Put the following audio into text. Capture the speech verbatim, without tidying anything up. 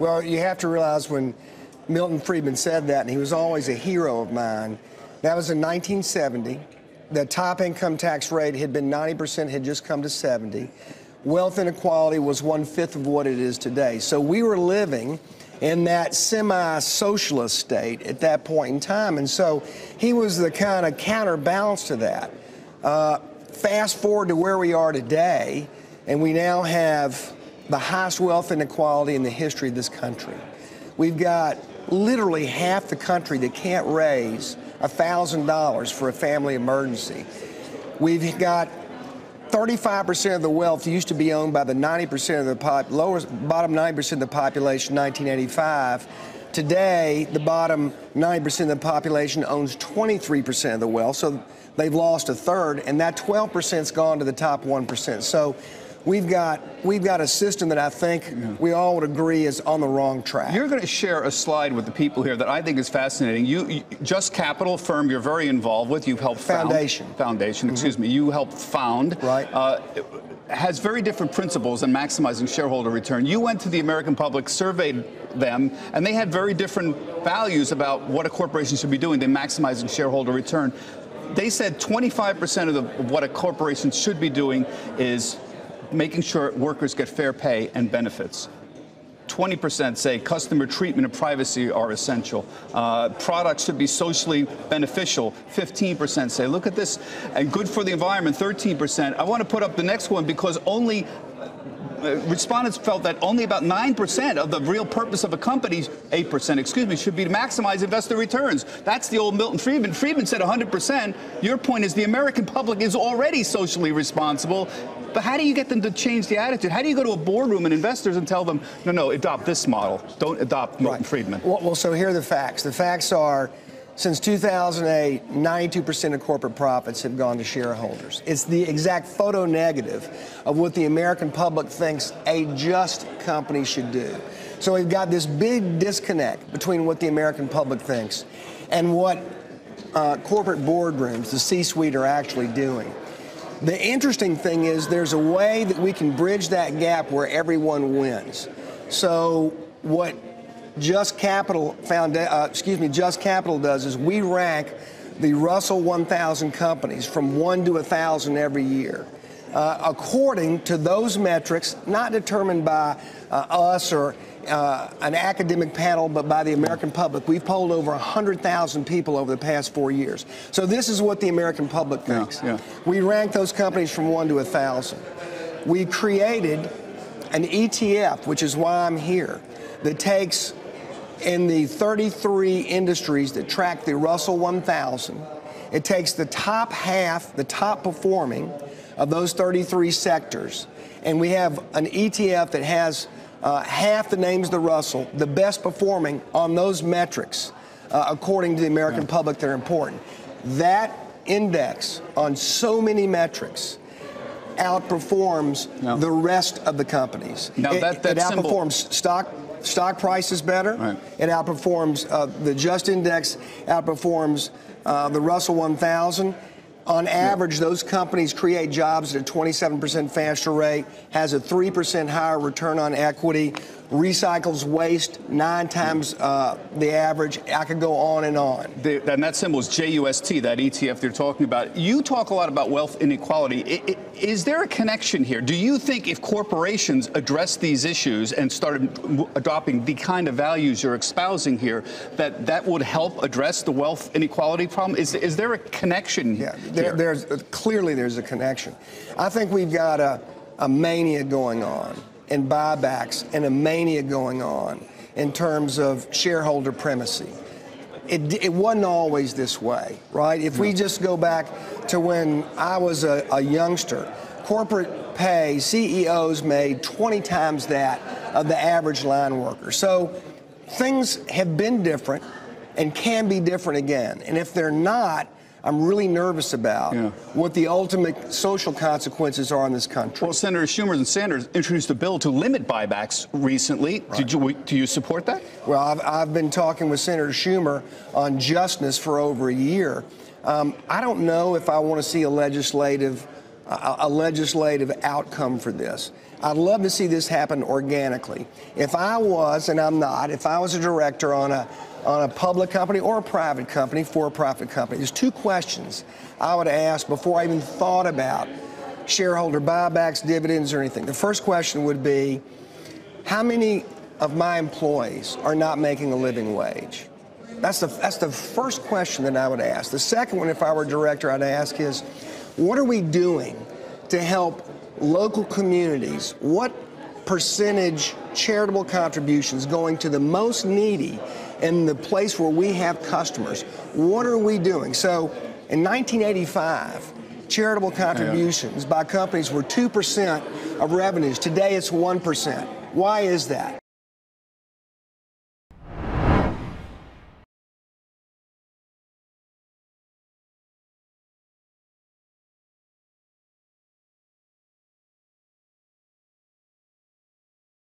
Well, you have to realize when Milton Friedman said that, and he was always a hero of mine, that was in nineteen seventy. The top income tax rate had been ninety percent, had just come to seventy. Wealth inequality was one-fifth of what it is today. So we were living in that semi-socialist state at that point in time. And so he was the kind of counterbalance to that. Uh, fast forward to where we are today, and we now have the highest wealth inequality in the history of this country. We've got literally half the country that can't raise one thousand dollars for a family emergency. We've got thirty-five percent of the wealth used to be owned by the ninety percent of the pop lowest, bottom ninety percent of the population in nineteen eighty-five. Today, the bottom ninety percent of the population owns twenty-three percent of the wealth, so they've lost a third, and that twelve percent's gone to the top one percent. So We've got, we've got a system that I think yeah. we all would agree is on the wrong track. You're going to share a slide with the people here that I think is fascinating. You, you Just Capital, firm you're very involved with, you've helped Foundation. Found, foundation, mm-hmm. excuse me, you helped found. Right. Uh, has very different principles in maximizing shareholder return. You went to the American public, surveyed them, and they had very different values about what a corporation should be doing in maximizing shareholder return. They said twenty-five percent of, the, of what a corporation should be doing is making sure workers get fair pay and benefits. twenty percent say customer treatment and privacy are essential. Uh, products should be socially beneficial. fifteen percent say, look at this, and good for the environment, thirteen percent. I want to put up the next one because only uh, respondents felt that only about nine percent of the real purpose of a company, eight percent, excuse me, should be to maximize investor returns. That's the old Milton Friedman. Friedman said one hundred percent. Your point is the American public is already socially responsible. But how do you get them to change the attitude? How do you go to a boardroom and investors and tell them, no, no, adopt this model. Don't adopt Milton right. Friedman. Well, well, so here are the facts. The facts are, since two thousand eight, ninety-two percent of corporate profits have gone to shareholders. It's the exact photo negative of what the American public thinks a just company should do. So we've got this big disconnect between what the American public thinks and what uh, corporate boardrooms, the C-suite, are actually doing. The interesting thing is there's a way that we can bridge that gap where everyone wins. So what Just Capital found, uh, excuse me, Just Capital does is we rank the Russell one thousand companies from one to a thousand every year, uh, according to those metrics, not determined by uh, us or uh, an academic panel, but by the American public. We've polled over one hundred thousand people over the past four years. So this is what the American public thinks. Yeah, yeah. We rank those companies from one to a thousand. We created an E T F, which is why I'm here, that takes in the thirty-three industries that track the Russell one thousand, it takes the top half, the top performing of those thirty-three sectors, and we have an E T F that has uh, half the names of the Russell, the best performing on those metrics, uh, according to the American yeah. public, they're important. That index on so many metrics outperforms no. the rest of the companies. Now it, that, that it outperforms symbol. stock. Stock price is better. Right. It outperforms uh, the Just Index, outperforms uh, the Russell one thousand. On average, yeah. those companies create jobs at a twenty-seven percent faster rate, has a three percent higher return on equity, recycles waste nine times uh, the average. I could go on and on. The, and that symbol is J U S T, that E T F they're talking about. You talk a lot about wealth inequality. It, it, is there a connection here? Do you think if corporations address these issues and started adopting the kind of values you're espousing here, that that would help address the wealth inequality problem? Is, is there a connection yeah. There, there's, clearly there's a connection. I think we've got a, a mania going on in buybacks and a mania going on in terms of shareholder primacy. It, it wasn't always this way, right? If we just go back to when I was a, a youngster, corporate pay, C E Os made twenty times that of the average line worker. So things have been different and can be different again. And if they're not, I'm really nervous about yeah. what the ultimate social consequences are in this country. Well, Senator Schumer and Sanders introduced a bill to limit buybacks recently. Right. Did you, do you support that? Well, I've, I've been talking with Senator Schumer on justness for over a year. Um, I don't know if I want to see a legislative, a, a legislative outcome for this. I'd love to see this happen organically. If I was, and I'm not, if I was a director on a on a public company or a private company, for-profit company, there's two questions I would ask before I even thought about shareholder buybacks, dividends, or anything. The first question would be, how many of my employees are not making a living wage? That's the, that's the first question that I would ask. The second one, if I were a director, I'd ask is, what are we doing to help local communities? What percentage charitable contributions going to the most needy in the place where we have customers? What are we doing? So in nineteen eighty-five, charitable contributions by companies were two percent of revenues. Today it's one percent. Why is that?